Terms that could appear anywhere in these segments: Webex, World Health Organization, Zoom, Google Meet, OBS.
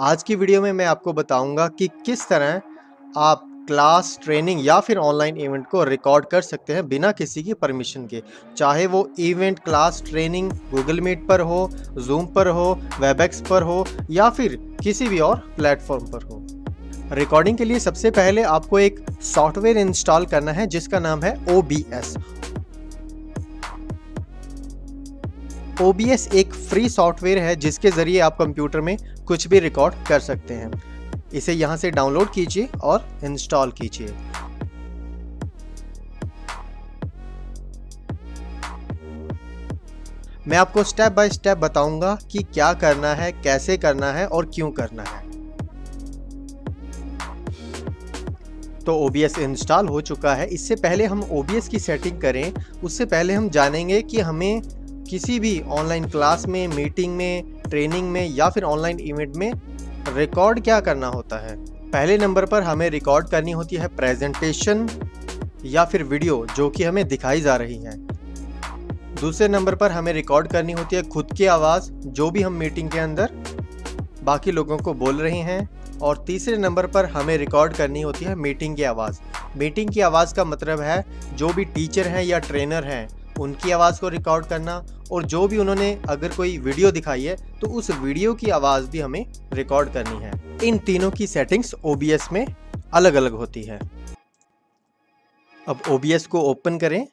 आज की वीडियो में मैं आपको बताऊंगा कि किस तरह आप क्लास, ट्रेनिंग या फिर ऑनलाइन इवेंट को रिकॉर्ड कर सकते हैं बिना किसी की परमिशन के, चाहे वो event, class, training Google Meet पर हो, जूम पर हो, वेबएक्स पर हो या फिर किसी भी और प्लेटफॉर्म पर हो। रिकॉर्डिंग के लिए सबसे पहले आपको एक सॉफ्टवेयर इंस्टॉल करना है जिसका नाम है OBS। OBS एक फ्री सॉफ्टवेयर है जिसके ज़रिए आप कंप्यूटर में कुछ भी रिकॉर्ड कर सकते हैं। इसे यहाँ से डाउनलोड कीजिए और इंस्टॉल कीजिए। मैं आपको स्टेप बाय स्टेप बताऊंगा कि क्या करना है, कैसे करना है और क्यों करना है। तो OBS इंस्टॉल हो चुका है। इससे पहले हम OBS की सेटिंग करें, उससे पहले हम जानेंगे कि हमें किसी भी ऑनलाइन क्लास में, मीटिंग में, ट्रेनिंग में या फिर ऑनलाइन इवेंट में रिकॉर्ड क्या करना होता है। पहले नंबर पर हमें रिकॉर्ड करनी होती है प्रेजेंटेशन या फिर वीडियो जो कि हमें दिखाई जा रही है। दूसरे नंबर पर हमें रिकॉर्ड करनी होती है खुद की आवाज़ जो भी हम मीटिंग के अंदर बाकी लोगों को बोल रहे हैं। और तीसरे नंबर पर हमें रिकॉर्ड करनी होती है मीटिंग की आवाज़। मीटिंग की आवाज़ का मतलब है जो भी टीचर हैं या ट्रेनर हैं उनकी आवाज़ को रिकॉर्ड करना, और जो भी उन्होंने अगर कोई वीडियो दिखाई है तो उस वीडियो की आवाज़ भी हमें रिकॉर्ड करनी है। इन तीनों की सेटिंग्स OBS में अलग अलग होती है। अब OBS को ओपन करें।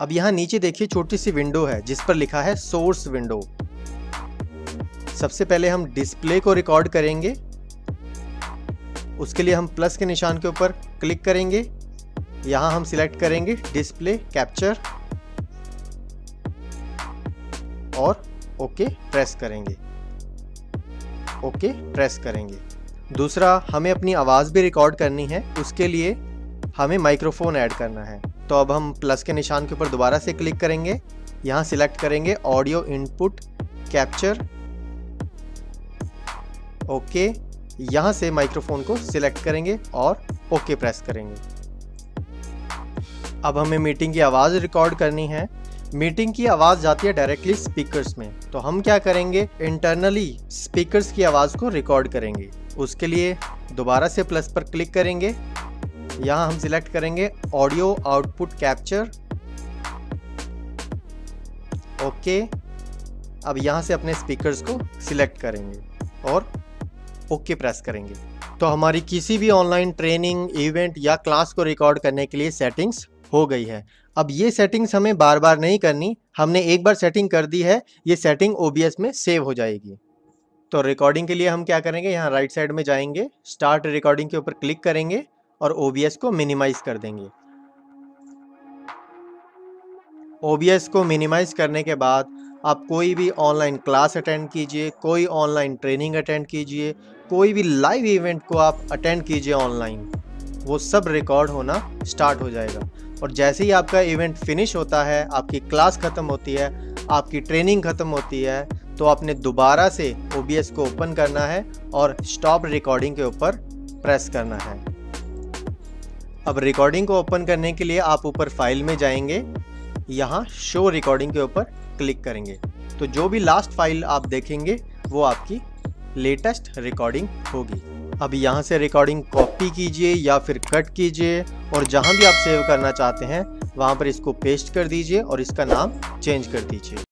अब यहाँ नीचे देखिए छोटी सी विंडो है जिस पर लिखा है सोर्स विंडो। सबसे पहले हम डिस्प्ले को रिकॉर्ड करेंगे, उसके लिए हम प्लस के निशान के ऊपर क्लिक करेंगे। यहाँ हम सिलेक्ट करेंगे डिस्प्ले कैप्चर और ओके प्रेस करेंगे। ओके प्रेस करेंगे। दूसरा, हमें अपनी आवाज़ भी रिकॉर्ड करनी है, उसके लिए हमें माइक्रोफोन ऐड करना है। तो अब हम प्लस के निशान के ऊपर दोबारा से क्लिक करेंगे, यहाँ सिलेक्ट करेंगे ऑडियो इनपुट कैप्चर ओके, यहाँ से माइक्रोफोन को सिलेक्ट करेंगे और ओके प्रेस करेंगे। अब हमें मीटिंग की आवाज़ रिकॉर्ड करनी है। मीटिंग की आवाज़ जाती है डायरेक्टली स्पीकर्स में, तो हम क्या करेंगे, इंटरनली स्पीकर्स की आवाज़ को रिकॉर्ड करेंगे। उसके लिए दोबारा से प्लस पर क्लिक करेंगे, यहाँ हम सिलेक्ट करेंगे ऑडियो आउटपुट कैप्चर ओके। अब यहाँ से अपने स्पीकर्स को सिलेक्ट करेंगे और ओके प्रेस करेंगे। तो हमारी किसी भी ऑनलाइन ट्रेनिंग, इवेंट या क्लास को रिकॉर्ड करने के लिए सेटिंग्स हो गई है। अब ये सेटिंग्स हमें बार बार नहीं करनी, हमने एक बार सेटिंग कर दी है, ये सेटिंग OBS में सेव हो जाएगी। तो रिकॉर्डिंग के लिए हम क्या करेंगे, यहाँ राइट साइड में जाएंगे, स्टार्ट रिकॉर्डिंग के ऊपर क्लिक करेंगे और OBS को मिनिमाइज कर देंगे। OBS को मिनिमाइज करने के बाद आप कोई भी ऑनलाइन क्लास अटेंड कीजिए, कोई ऑनलाइन ट्रेनिंग अटेंड कीजिए, कोई भी लाइव इवेंट को आप अटेंड कीजिए ऑनलाइन, वो सब रिकॉर्ड होना स्टार्ट हो जाएगा। और जैसे ही आपका इवेंट फिनिश होता है, आपकी क्लास ख़त्म होती है, आपकी ट्रेनिंग ख़त्म होती है, तो आपने दोबारा से OBS को ओपन करना है और स्टॉप रिकॉर्डिंग के ऊपर प्रेस करना है। अब रिकॉर्डिंग को ओपन करने के लिए आप ऊपर फाइल में जाएंगे, यहाँ शो रिकॉर्डिंग के ऊपर क्लिक करेंगे, तो जो भी लास्ट फाइल आप देखेंगे वो आपकी लेटेस्ट रिकॉर्डिंग होगी। अब यहाँ से रिकॉर्डिंग कॉपी कीजिए या फिर कट कीजिए और जहाँ भी आप सेव करना चाहते हैं वहाँ पर इसको पेस्ट कर दीजिए और इसका नाम चेंज कर दीजिए।